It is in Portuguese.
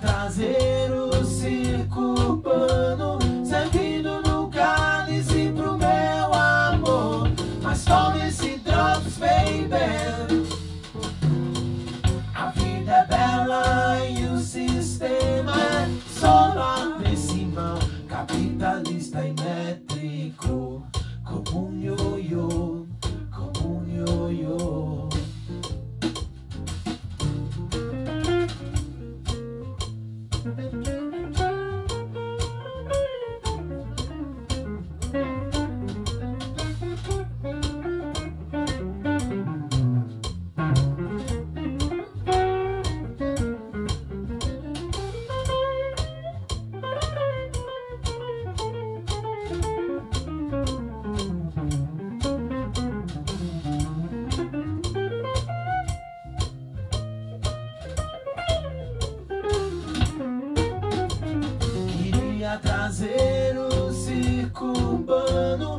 traseiro, circo urbano, servindo no cálice pro meu amor. Mas tome esse drops, baby. A vida é bela e o sistema é solar decimal, capitalista e métrico, como um ioiô, como um ioiô. Traseiro, circo urbano.